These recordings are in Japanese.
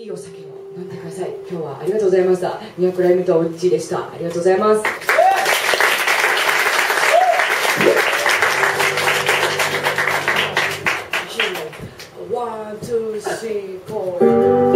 いいお酒を飲んでください。今日はありがとうございました。ニュークライムとオッチでした。ありがとうございます。ワン、ツー、スリー、フォー。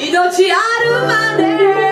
命あるまで